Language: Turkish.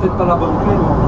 peut-être pas la bonne clé.